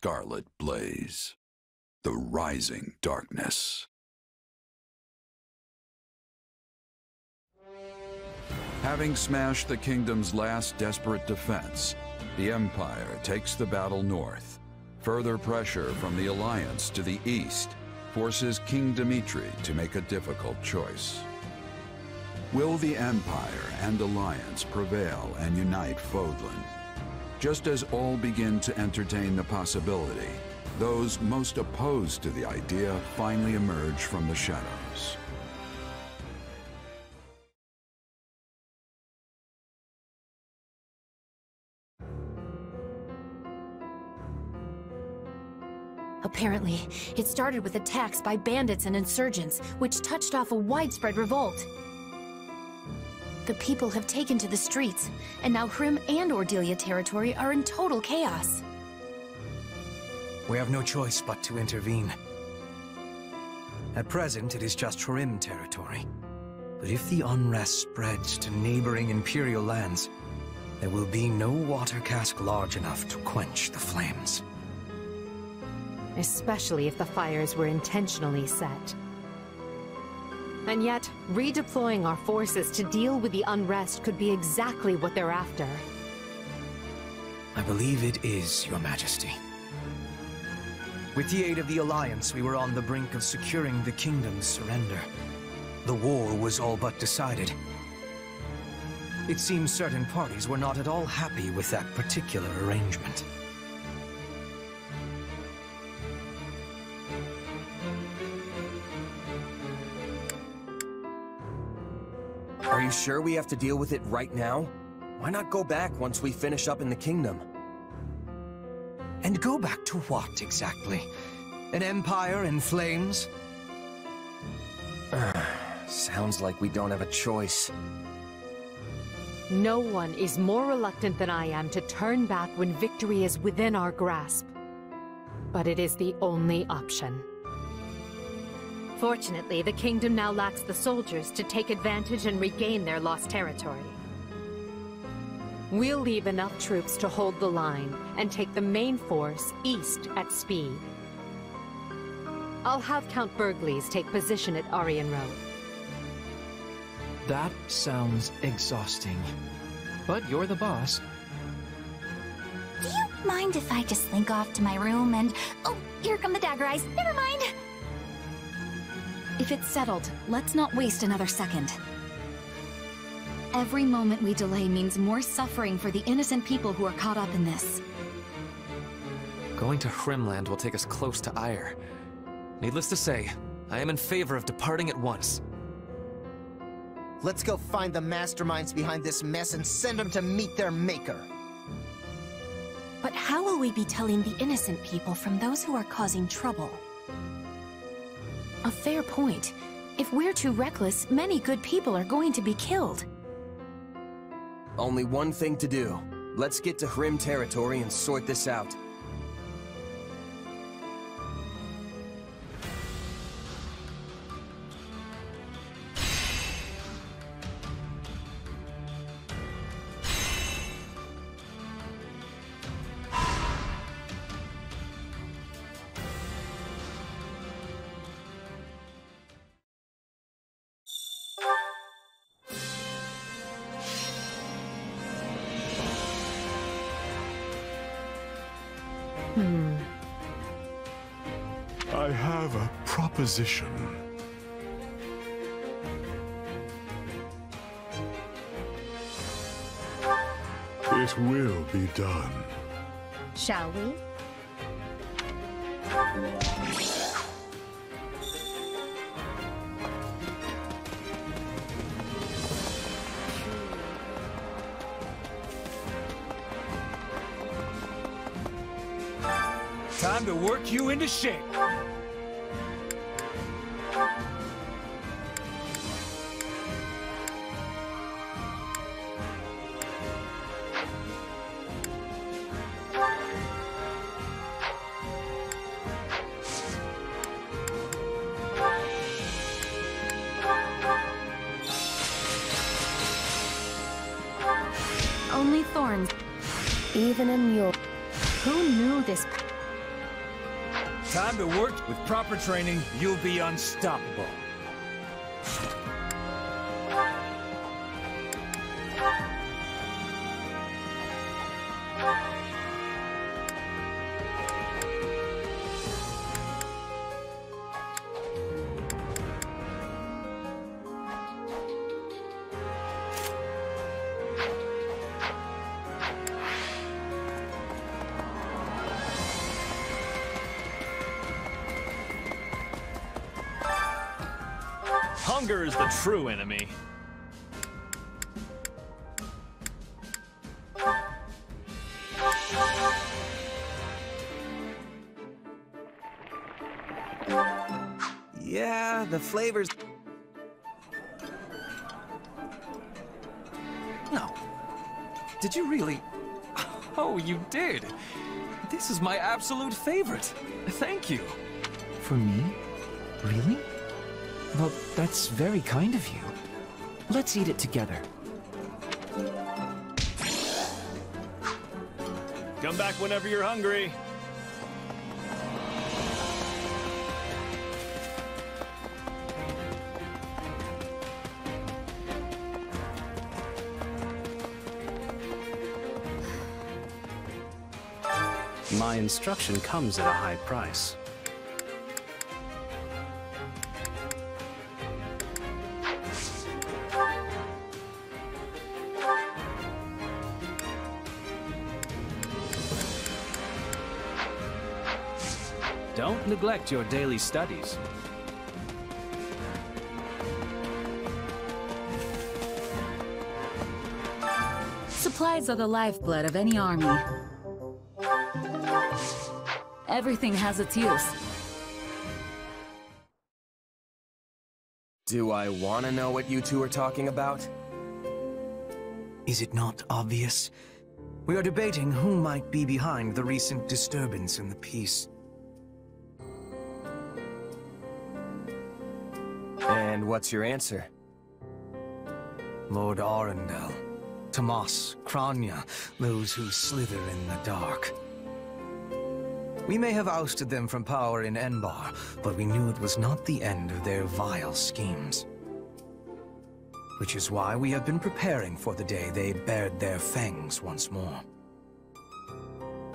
Scarlet Blaze, the rising darkness. Having smashed the kingdom's last desperate defense, the Empire takes the battle north. Further pressure from the Alliance to the east forces King Dmitri to make a difficult choice. Will the Empire and Alliance prevail and unite Fodlan? Just as all begin to entertain the possibility, those most opposed to the idea finally emerge from the shadows. Apparently, it started with attacks by bandits and insurgents, which touched off a widespread revolt. The people have taken to the streets, and now Hrim and Ordelia territory are in total chaos. We have no choice but to intervene. At present, it is just Hrim territory. But if the unrest spreads to neighboring imperial lands, there will be no water cask large enough to quench the flames. Especially if the fires were intentionally set. And yet, redeploying our forces to deal with the unrest could be exactly what they're after. I believe it is, Your Majesty. With the aid of the Alliance, we were on the brink of securing the kingdom's surrender. The war was all but decided. It seems certain parties were not at all happy with that particular arrangement. Are you sure we have to deal with it right now? Why not go back once we finish up in the kingdom? And go back to what, exactly? An empire in flames? Sounds like we don't have a choice. No one is more reluctant than I am to turn back when victory is within our grasp. But it is the only option. Fortunately, the kingdom now lacks the soldiers to take advantage and regain their lost territory. We'll leave enough troops to hold the line and take the main force east at speed. I'll have Count Burglis take position at Arian Road. That sounds exhausting, but you're the boss. Do you mind if I just slink off to my room and... Oh, here come the dagger eyes. Never mind! If it's settled, let's not waste another second. Every moment we delay means more suffering for the innocent people who are caught up in this. Going to Hrimland will take us close to Ire. Needless to say, I am in favor of departing at once. Let's go find the masterminds behind this mess and send them to meet their maker. But how will we be telling the innocent people from those who are causing trouble? A fair point. If we're too reckless, many good people are going to be killed. Only one thing to do. Let's get to Hrim territory and sort this out. I have a proposition. It will be done. Shall we? Time to work you into shape. Only thorns, even in your... Who knew this... Time to work. With proper training, you'll be unstoppable. Hunger is the true enemy. Yeah, the flavors. No. Did you really? Oh, you did. This is my absolute favorite. Thank you. For me? Really? Well, that's very kind of you. Let's eat it together. Come back whenever you're hungry. My instruction comes at a high price. Don't neglect your daily studies. Supplies are the lifeblood of any army. Everything has its use. Do I want to know what you two are talking about? Is it not obvious? We are debating who might be behind the recent disturbance in the peace. And what's your answer? Lord Arundel, Tomas Kranya, those who slither in the dark. We may have ousted them from power in Enbar, but we knew it was not the end of their vile schemes. Which is why we have been preparing for the day they bared their fangs once more.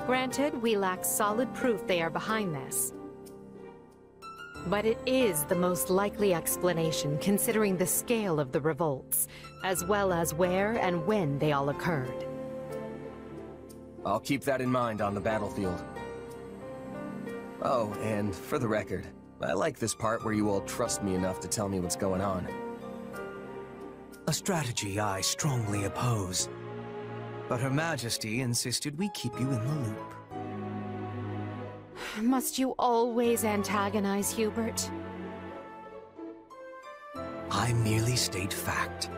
Granted, we lack solid proof they are behind this. But it is the most likely explanation, considering the scale of the revolts, as well as where and when they all occurred. I'll keep that in mind on the battlefield. Oh, and for the record, I like this part where you all trust me enough to tell me what's going on. A strategy I strongly oppose. But Her Majesty insisted we keep you in the loop. Must you always antagonize Hubert? I merely state fact.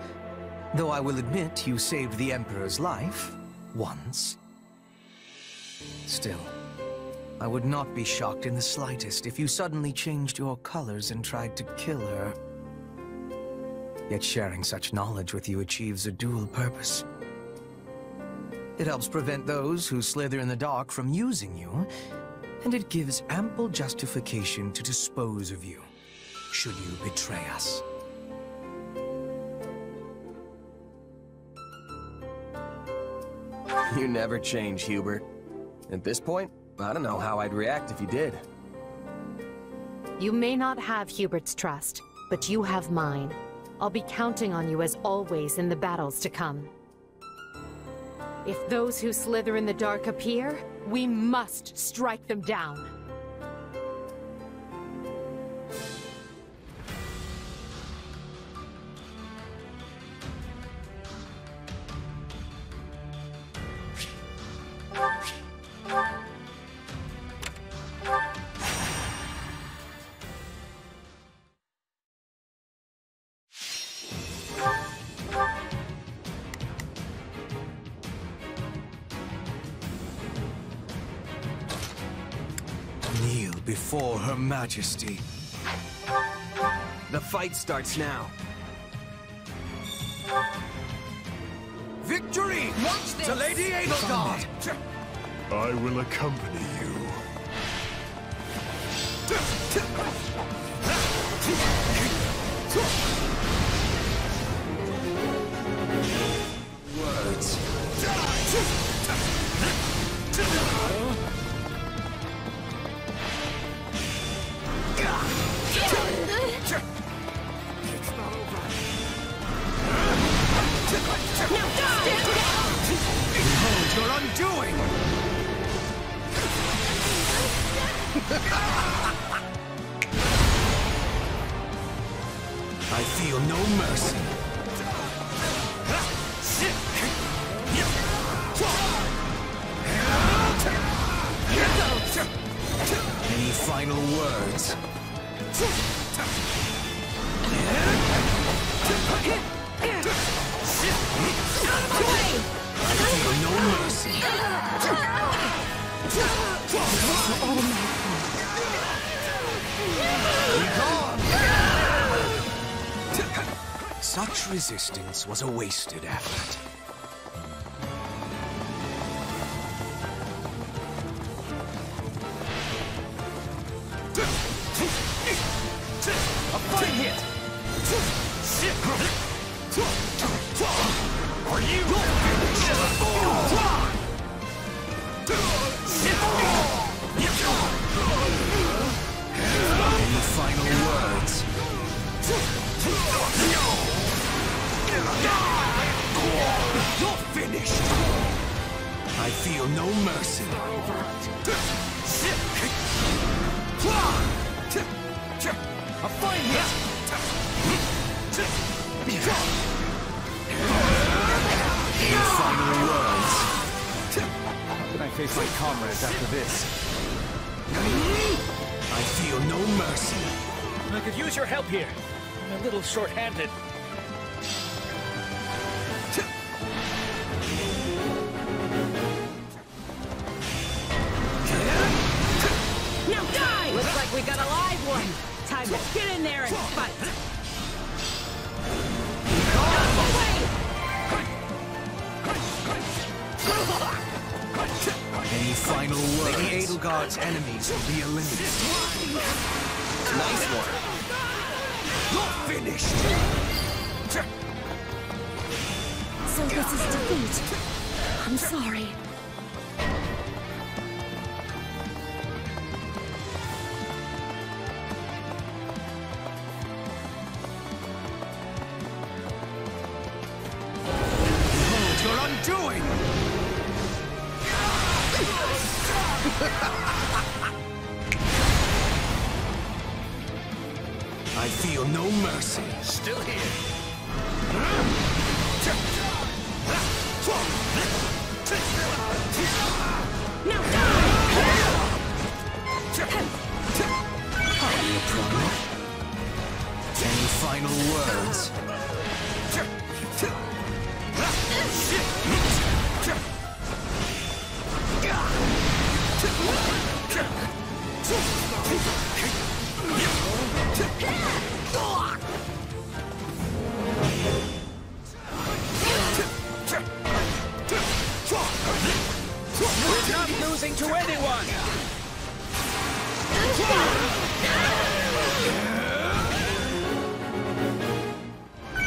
Though I will admit you saved the Emperor's life once. Still, I would not be shocked in the slightest if you suddenly changed your colors and tried to kill her. Yet sharing such knowledge with you achieves a dual purpose. It helps prevent those who slither in the dark from using you, and it gives ample justification to dispose of you, should you betray us. You never change, Hubert. At this point, I don't know how I'd react if you did. You may not have Hubert's trust, but you have mine. I'll be counting on you as always in the battles to come. If those who slither in the dark appear, we must strike them down. Before Her Majesty. The fight starts now. Victory! Watch this! To Lady Edelgard! I will accompany you. Such resistance was a wasted effort. A fine hit! Are you any final words? You're finished! I feel no mercy. A fine hit! Your final words. How can I face my comrades after this? I feel no mercy. I could use your help here. I'm a little short-handed. Looks like we got a live one. Time to get in there and fight. Any final words? Lady Edelgard's enemies will be eliminated. Nice one. Not finished. So this is defeat. I'm sorry. I feel no mercy. Still here. Now die! Are you a problem? Any final words? We're not losing to anyone!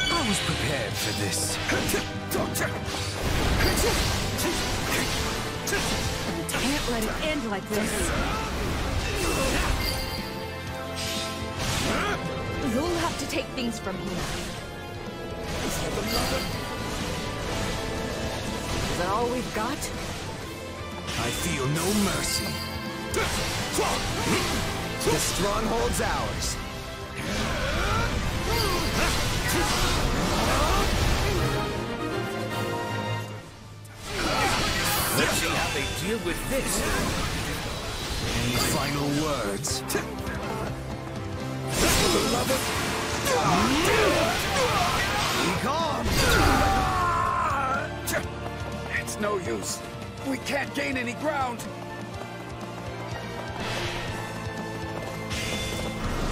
I was prepared for this. Can't let it end like this. You'll have to take things from here. Is that all we've got? I feel no mercy. The stronghold's ours. Let's see how they deal with this. Any final words? For the love of... Be gone! No use. We can't gain any ground.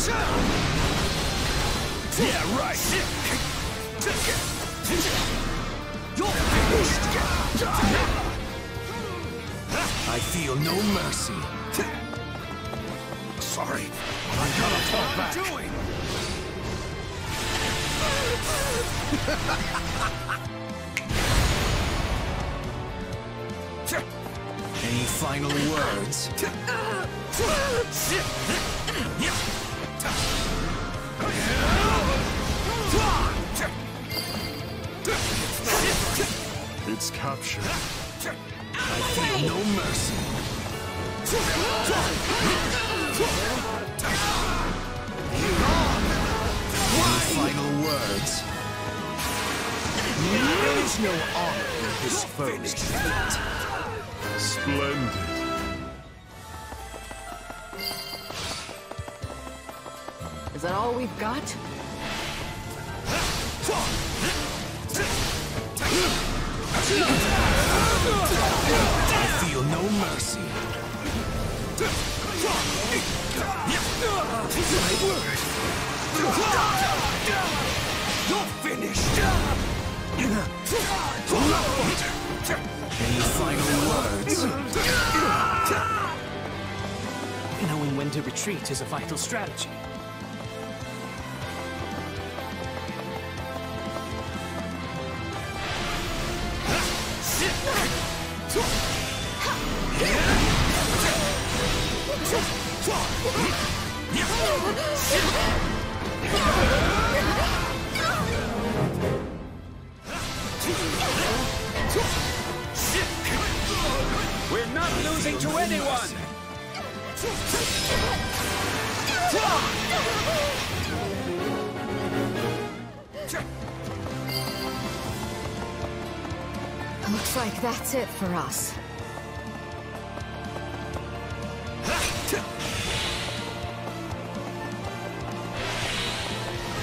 Yeah, right. You're finished. I feel no mercy. sorry. I'm gonna fall back. What are you doing? Any final words? It's captured. I feel no mercy. Any final words? There is no honor in this foe's defeat. Splendid. Is that all we've got? I feel no mercy. My word. You're finished. Any final words? Knowing when to retreat is a vital strategy. We're not losing to anyone. Looks like that's it for us.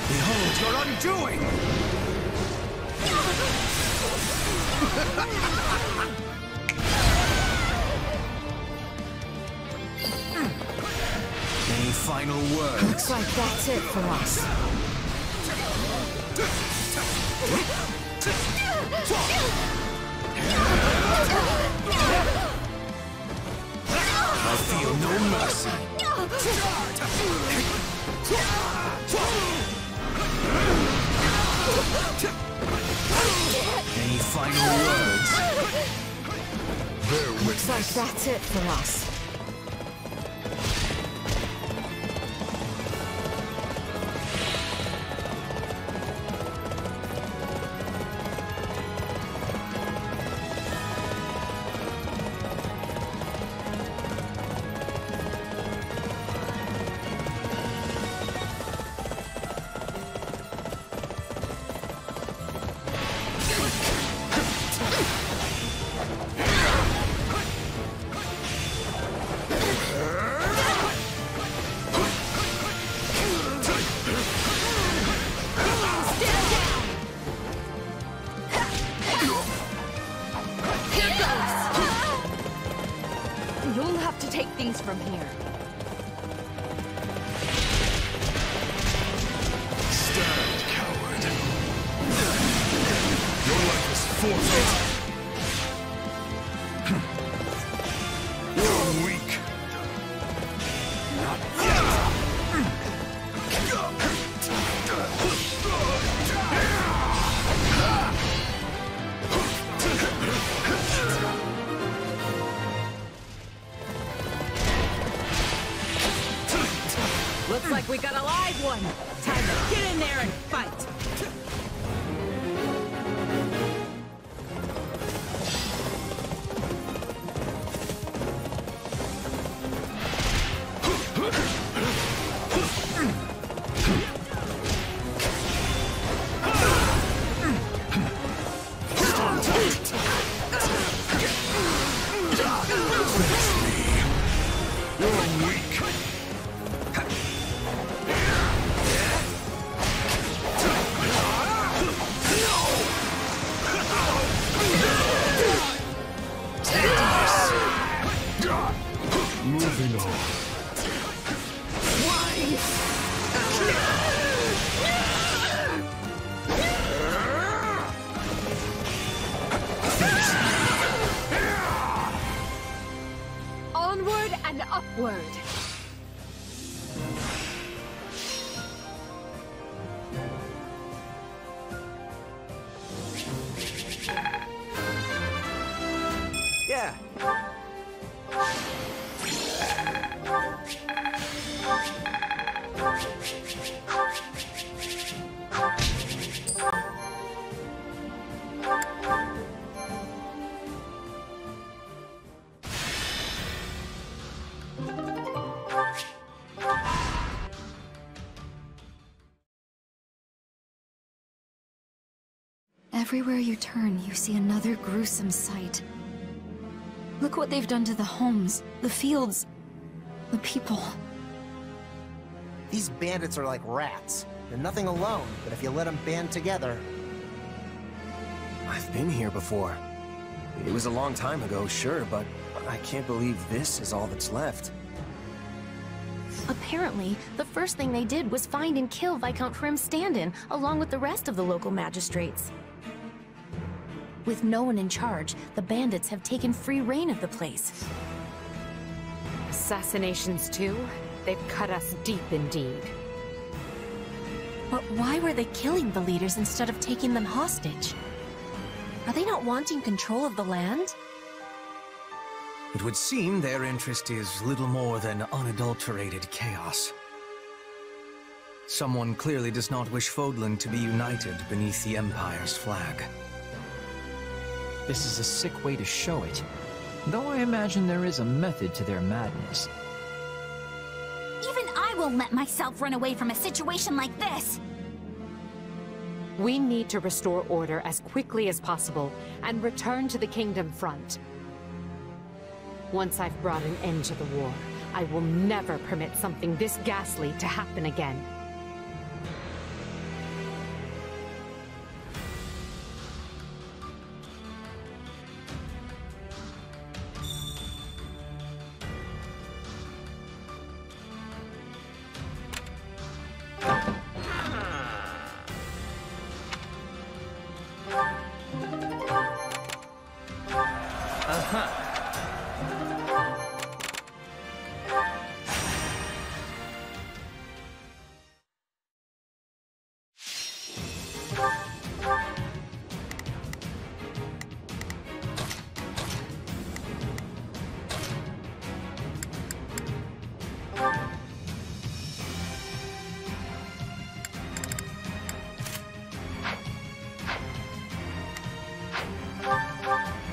Behold your undoing! Any final words? Looks like that's it for us. I feel no mercy. Any final words? Looks like that's it for us. We got a live one! Time to get in there and fight! Onward and upward. there. Everywhere you turn, you see another gruesome sight. Look what they've done to the homes, the fields, the people. These bandits are like rats. They're nothing alone, but if you let them band together... I've been here before. It was a long time ago, sure, but I can't believe this is all that's left. Apparently, the first thing they did was find and kill Viscount Frimstandin, along with the rest of the local magistrates. With no one in charge, the bandits have taken free reign of the place. Assassinations, too? They've cut us deep indeed. But why were they killing the leaders instead of taking them hostage? Are they not wanting control of the land? It would seem their interest is little more than unadulterated chaos. Someone clearly does not wish Fodlan to be united beneath the Empire's flag. This is a sick way to show it, though I imagine there is a method to their madness. Even I won't let myself run away from a situation like this! We need to restore order as quickly as possible, and return to the Kingdom front. Once I've brought an end to the war, I will never permit something this ghastly to happen again.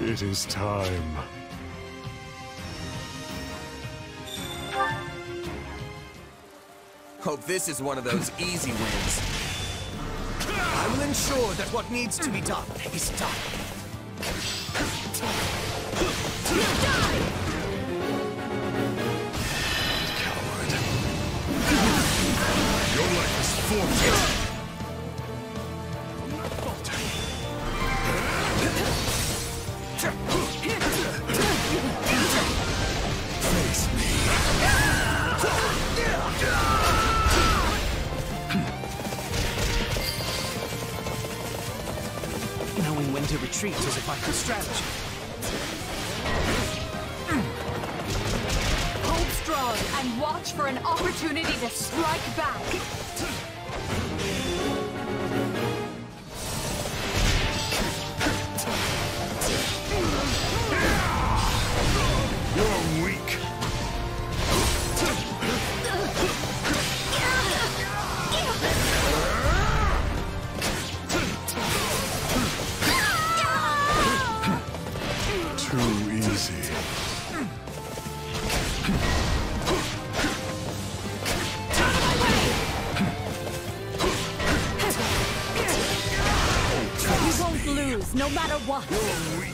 It is time. Hope this is one of those easy wins. I will ensure that what needs to be done is done. You die! Coward. Your life is forfeit. Treat as if I could strategy. Hold strong and watch for an opportunity to strike back. You're weak. No matter what. You're weak.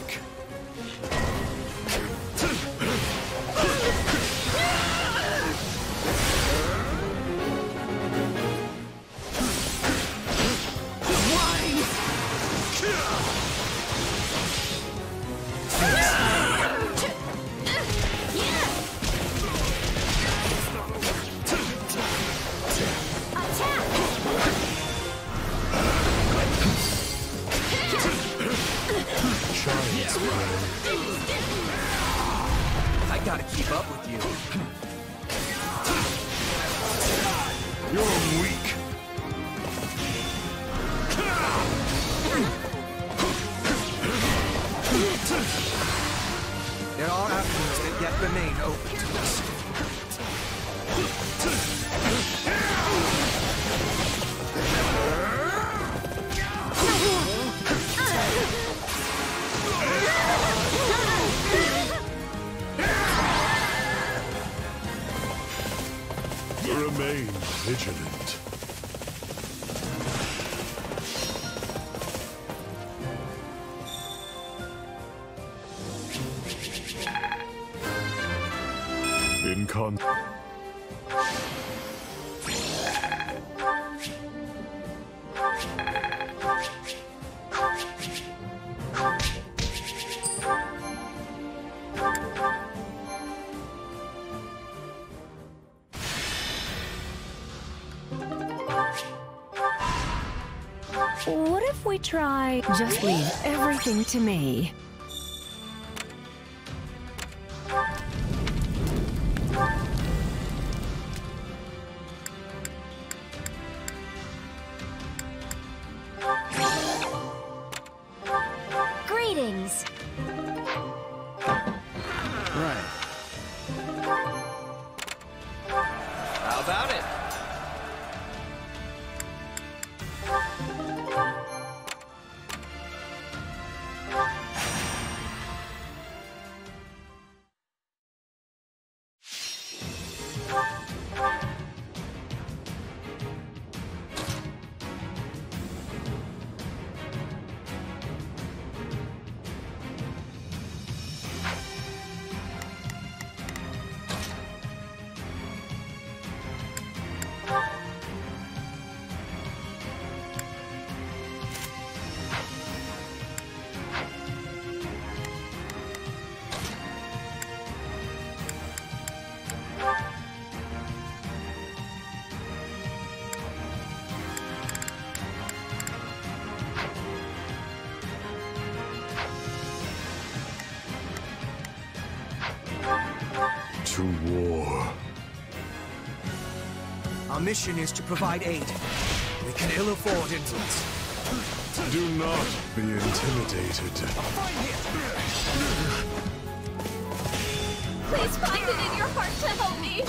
yet remain open to us. Remain vigilant. What if we try? Just leave everything to me. Our mission is to provide aid. We can ill afford influence. Do not be intimidated. Please find it in your heart to help me.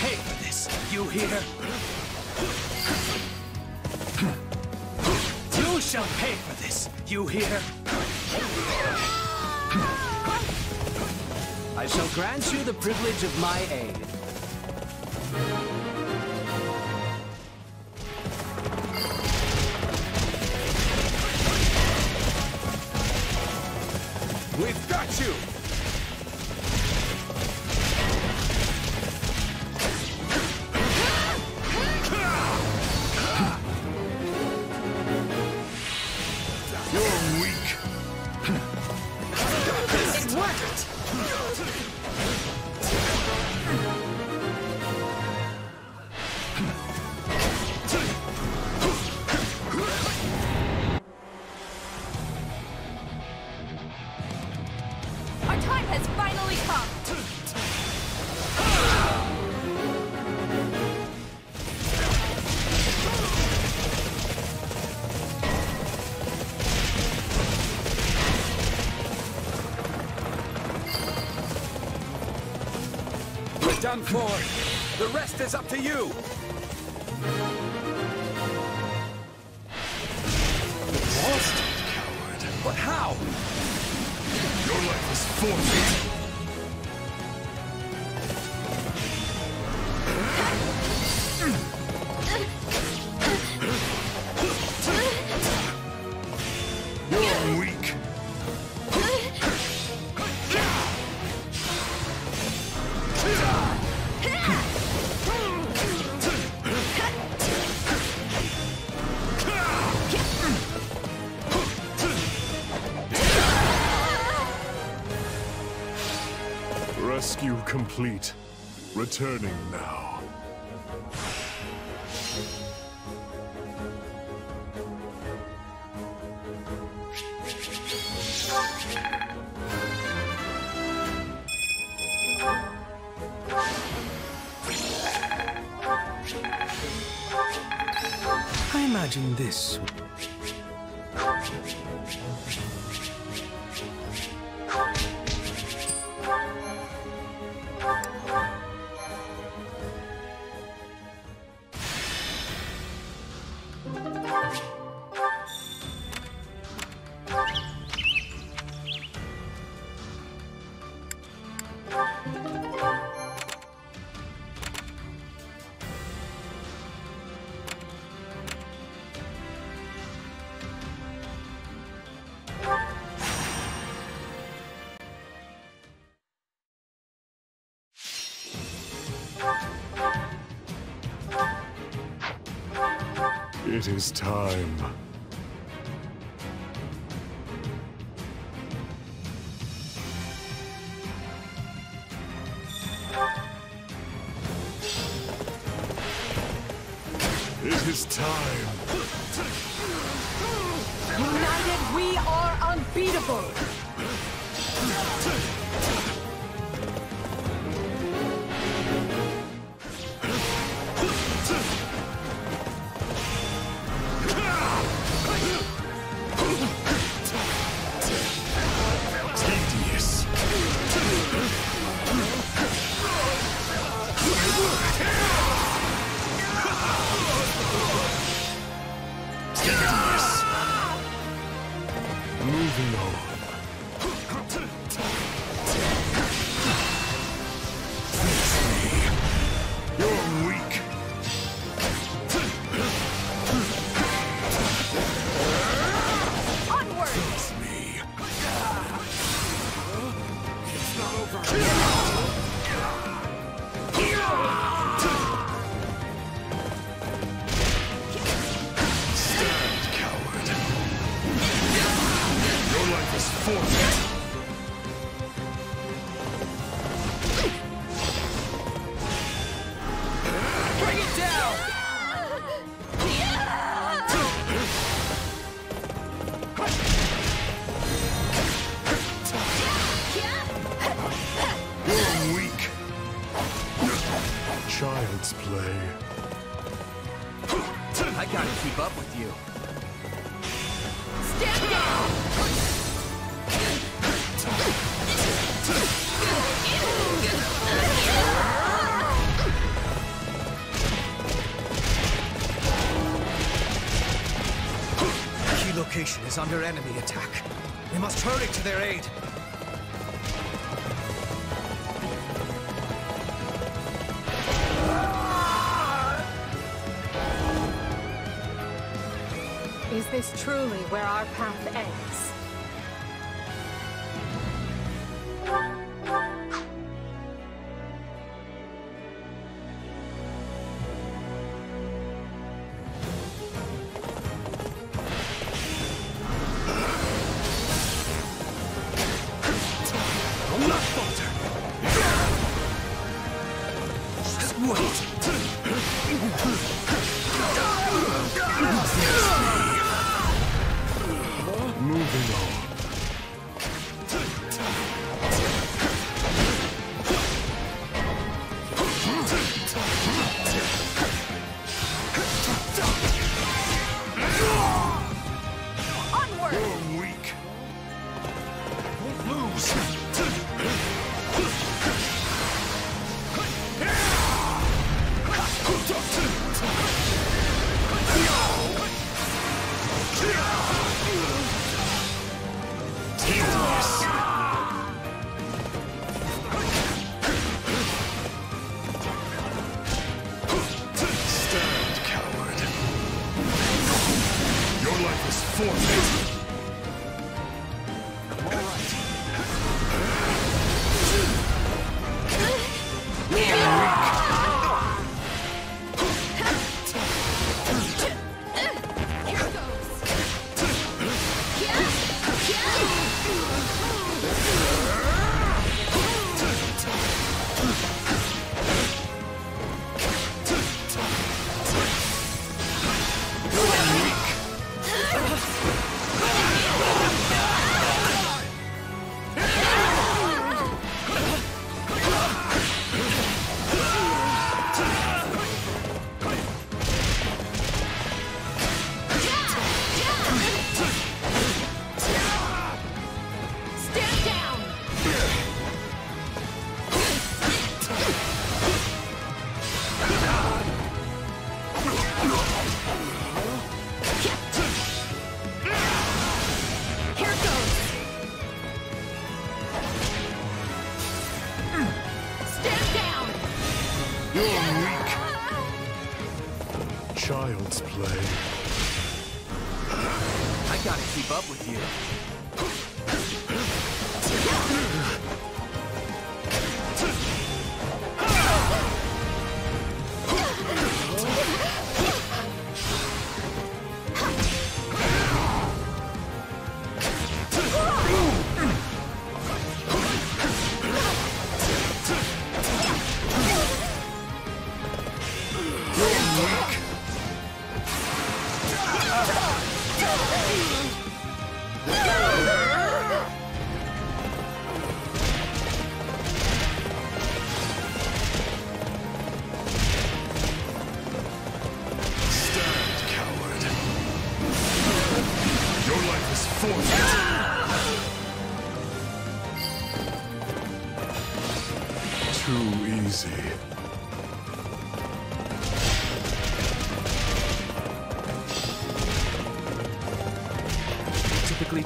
Take this. You hear? I shall grant you the privilege of my aid. We've got you! You're weak. It worked! Done for. The rest is up to you. Lost? Coward. But how? Your life is forfeit. You're weak. Rescue complete. Returning now. I imagine this. It is time. It is time. United, we are unbeatable. Is under enemy attack. We must hurry to their aid. is truly where our path ends.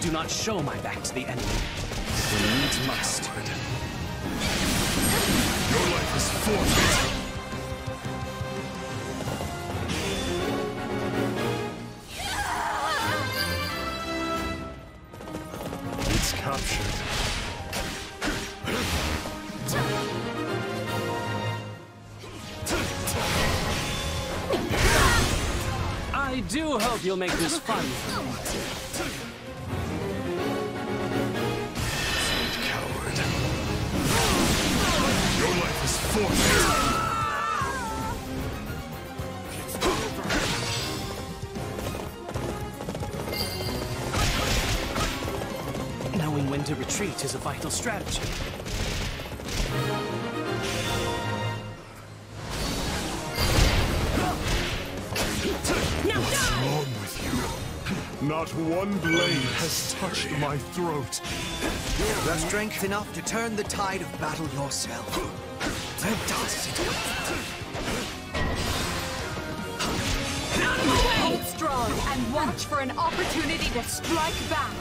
Do not show my back to the enemy. The needs must. Your life is forfeit. I do hope you'll make this fun for me. Knowing when to retreat is a vital strategy. What's wrong with you? Not one blade has touched my throat. You're strength enough to turn the tide of battle yourself. Hold strong and watch for an opportunity to strike back.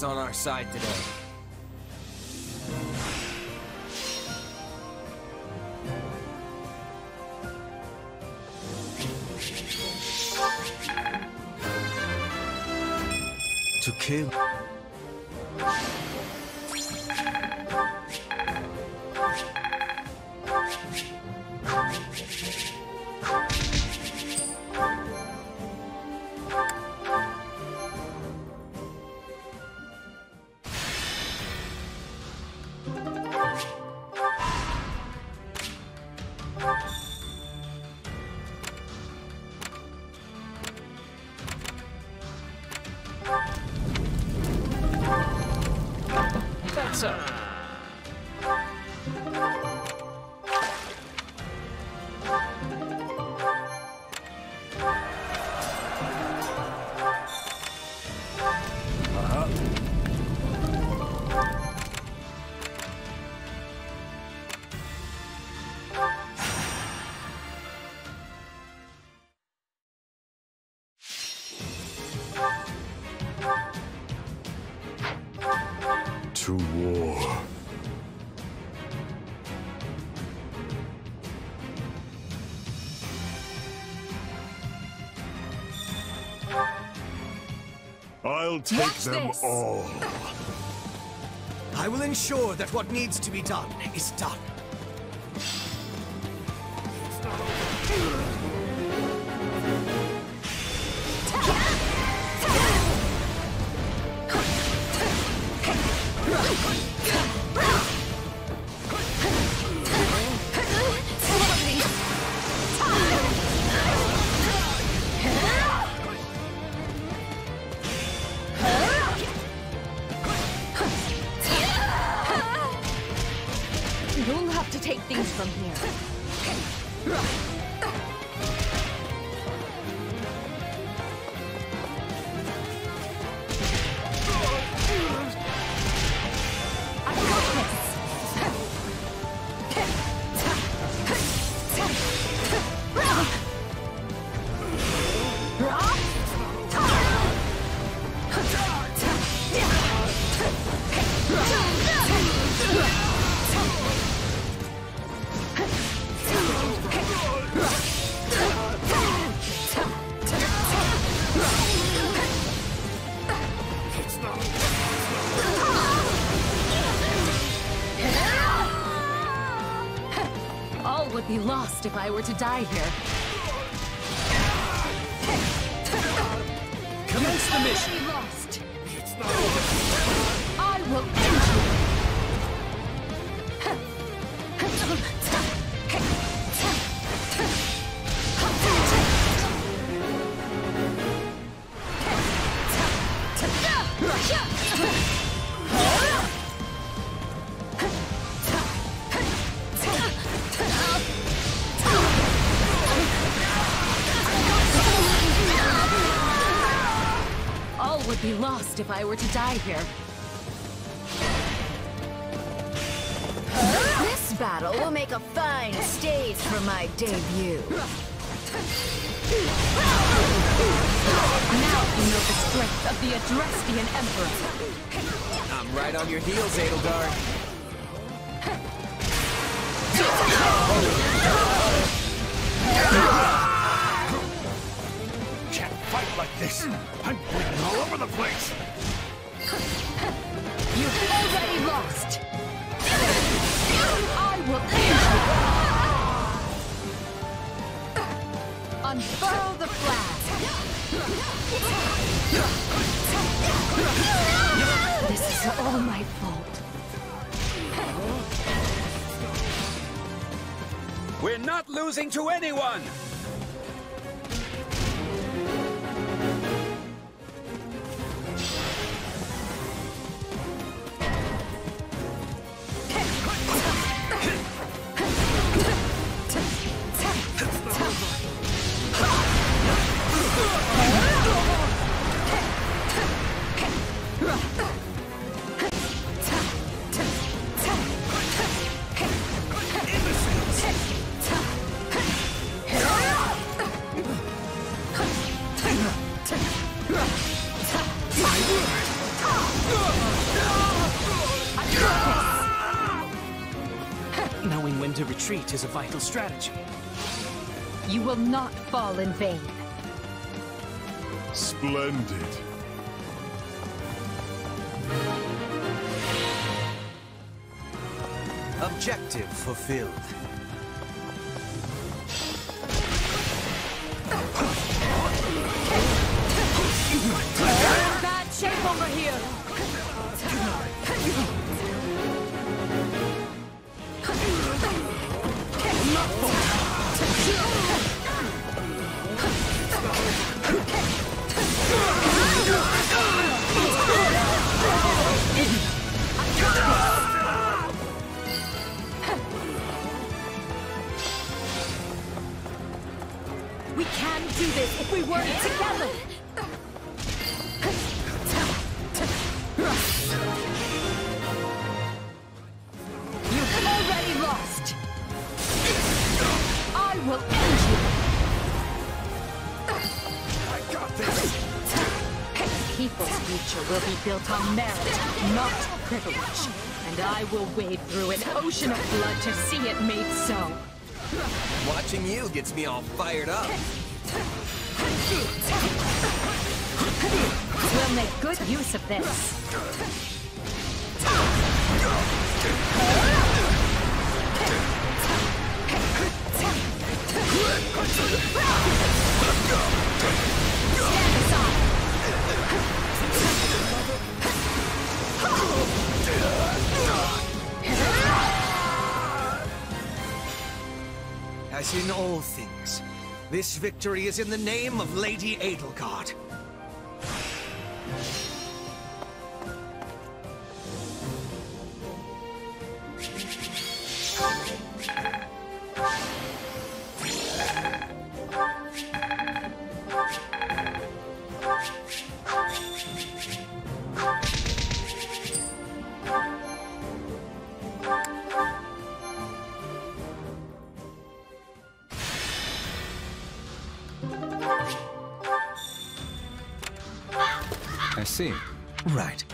is on our side today. To kill. I'll take them all. I will ensure that what needs to be done is done. Be lost if I were to die here. Commence the mission. Be lost. It's not over. I will end you. I'd be lost if I were to die here. This battle will make a fine stage for my debut. Now you know the strength of the Adrestian Emperor. I'm right on your heels, Edelgard. Can't fight like this. I'm bleeding all over the place. You've already lost. I will end you. Unfurl the flag. This is all my fault. We're not losing to anyone. Innocence! and when to retreat is a vital strategy. You will not fall in vain. Splendid. Objective fulfilled. Bad shape over here. We can do this if we work together! You've already lost! I will end you! I got this! People's future will be built on merit, not privilege. And I will wade through an ocean of blood to see it made so. Watching you gets me all fired up. We'll make good use of this. As in all things, this victory is in the name of Lady Edelgard. Right.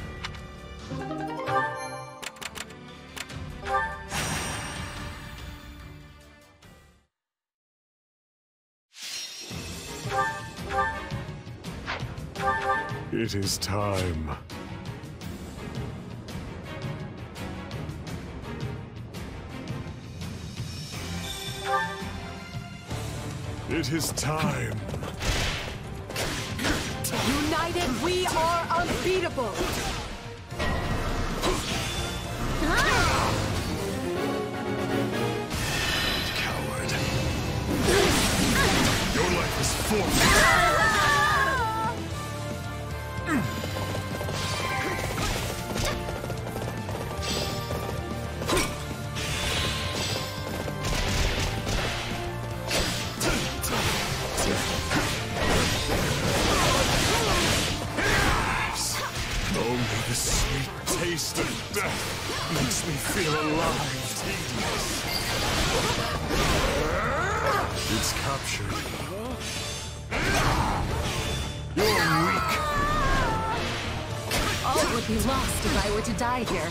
It is time. It is time. United, we are unbeatable! Coward. Your life is forfeit. The sweet taste of death makes me feel alive. It's captured. You're weak. All would be lost if I were to die here.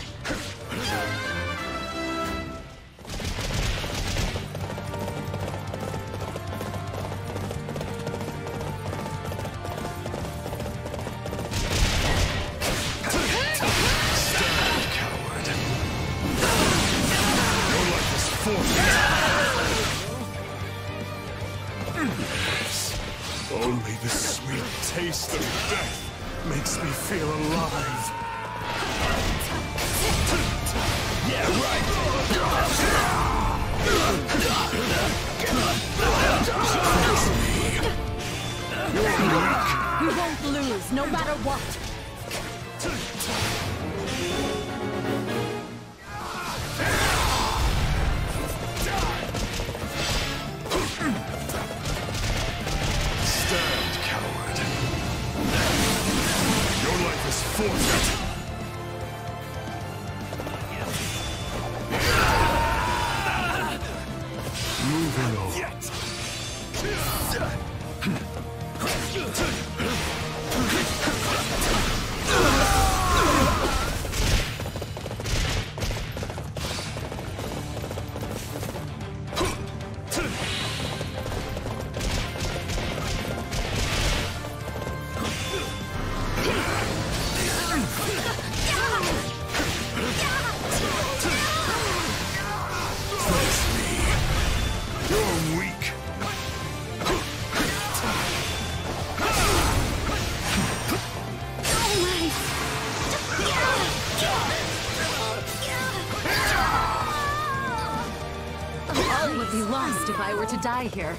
embarrassed if I were to die here.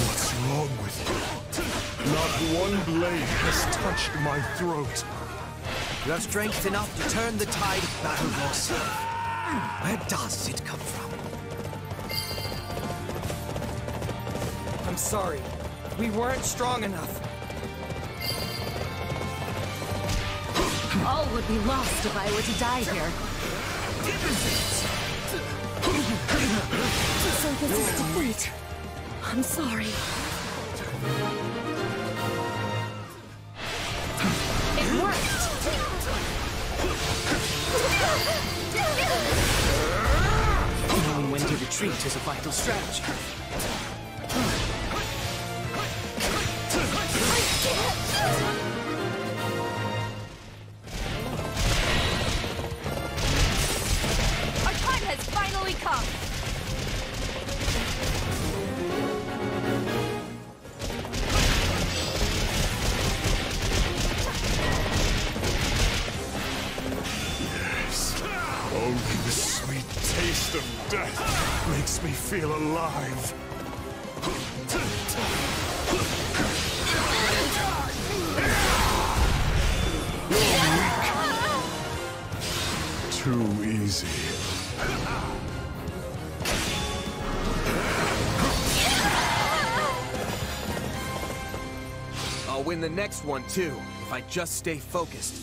What's wrong with you? Not one blade has touched my throat. You have strength enough to turn the tide of battle loss. Where does it come from? I'm sorry. We weren't strong enough. All would be lost if I were to die here. So this is defeat. I'm sorry. It worked! Knowing when to retreat is a vital strategy. Feel alive. You're weak. Too easy. I'll win the next one too, if I just stay focused.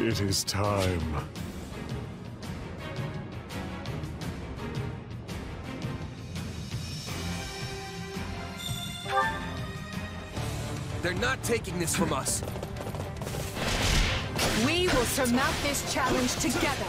It is time. They're not taking this from us. We will surmount this challenge together.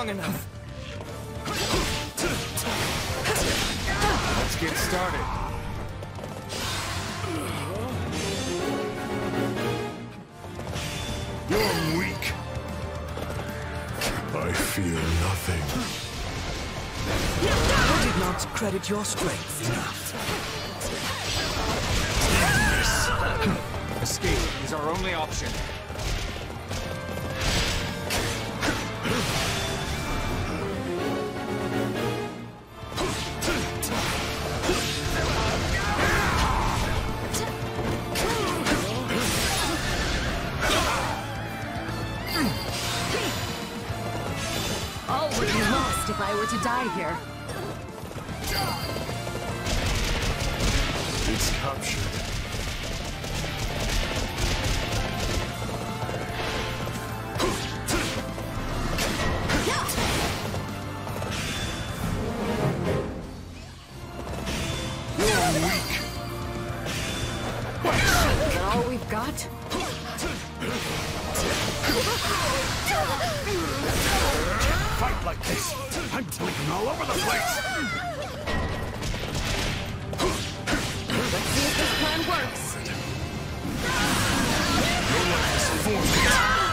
Enough. Let's get started. You're weak. I feel nothing. I did not credit your strength enough. Escape is our only option. To die here. It's captured. You're weak. Is that all we've got? Can't fight like this. I'm bleeding all over the place. Let's see if this plan works. Your life is forfeit.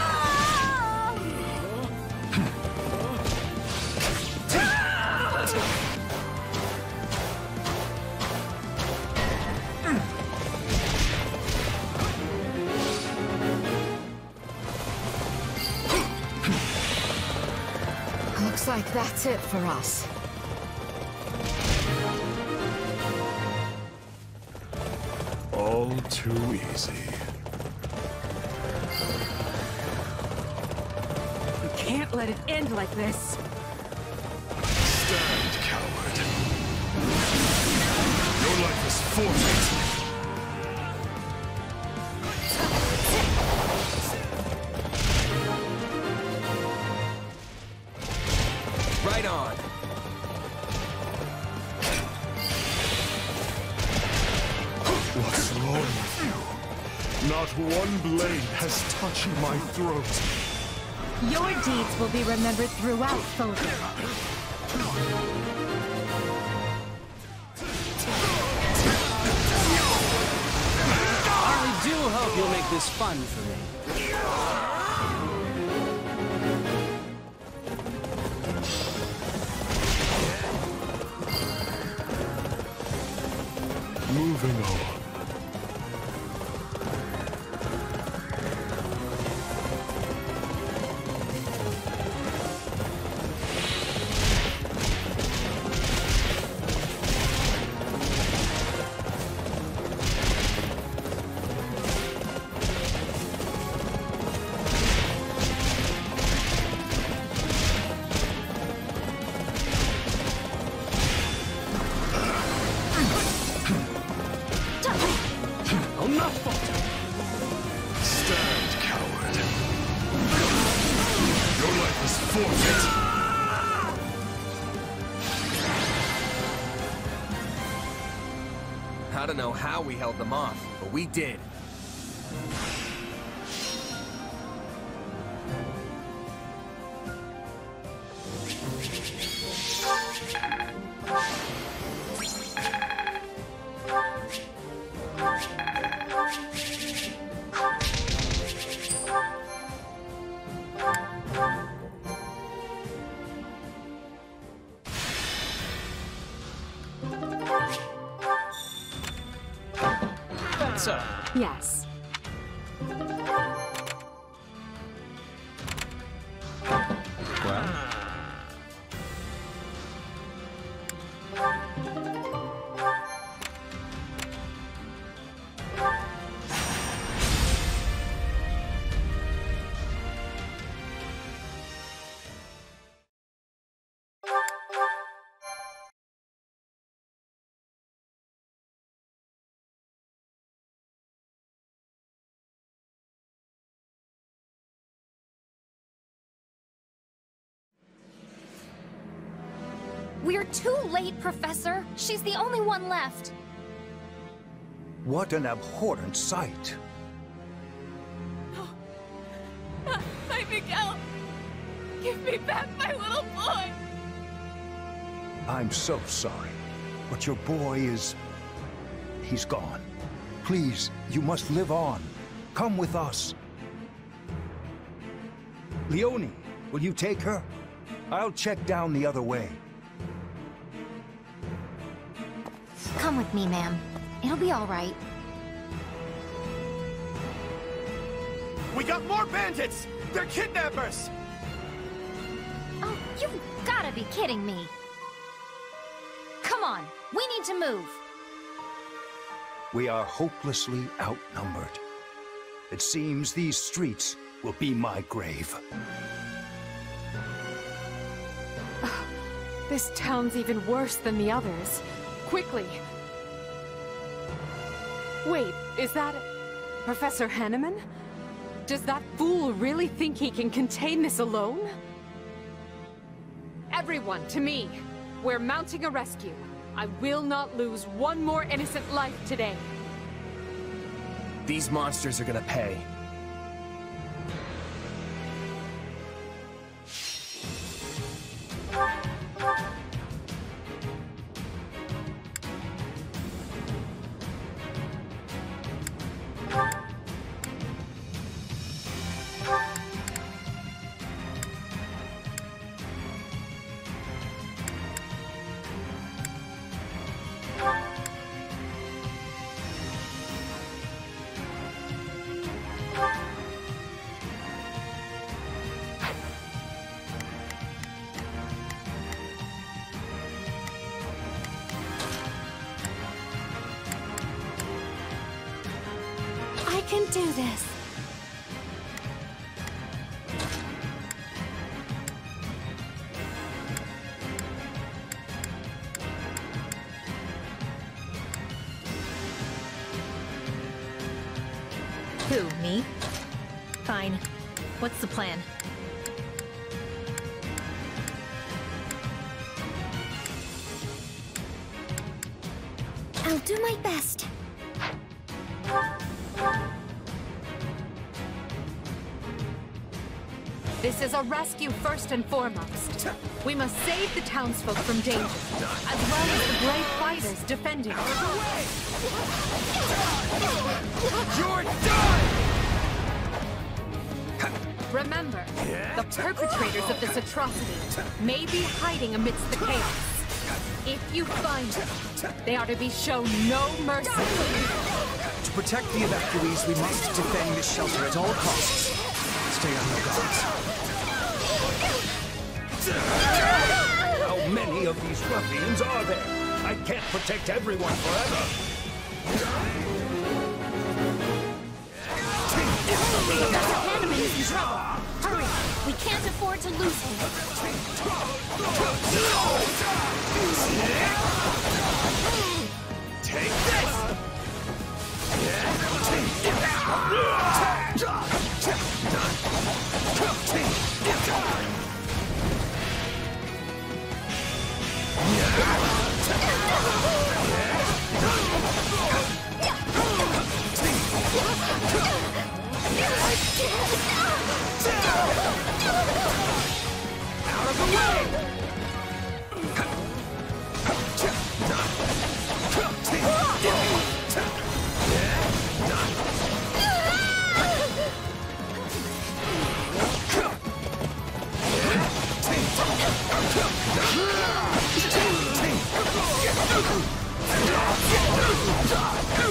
Like that's it for us. All too easy. We can't let it end like this. Stand, coward. Your life is forfeit. One blade has touched my throat. Your deeds will be remembered throughout Fodlan. I really do hope you'll make this fun for me. Moving on. I don't know how we held them off, but we did. Yes. Well. We're too late, Professor. She's the only one left. What an abhorrent sight. I think I'll... Give me back my little boy. I'm so sorry, but your boy is... He's gone. Please, you must live on. Come with us. Leonie, will you take her? I'll check down the other way. Come with me, ma'am. It'll be all right. We got more bandits! They're kidnappers! Oh, you've gotta be kidding me. Come on, we need to move. We are hopelessly outnumbered. It seems these streets will be my grave. This town's even worse than the others. Quickly! Wait, is that... Professor Hanneman? Does that fool really think he can contain this alone? Everyone, to me! We're mounting a rescue. I will not lose one more innocent life today. These monsters are gonna pay. can do this. Who, me? Fine. What's the plan? I'll do my best. This is a rescue first and foremost. We must save the townsfolk from danger, as well as the brave fighters defending. Out of the way! You're done! Remember, the perpetrators of this atrocity may be hiding amidst the chaos. If you find them, they are to be shown no mercy. To protect the evacuees, we must defend this shelter at all costs. Stay on your guard. How many of these ruffians are there? I can't protect everyone forever. Hanneman is in trouble. Hurry! We can't afford to lose him. Take this! Out of the way!